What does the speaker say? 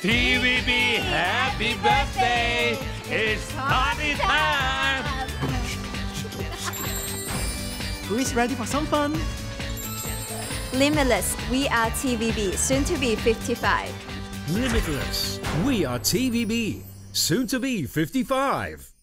TVB, happy birthday! It's party time! Who is ready for some fun? Limitless, we are TVB, soon to be 55. Limitless, we are TVB, soon to be 55.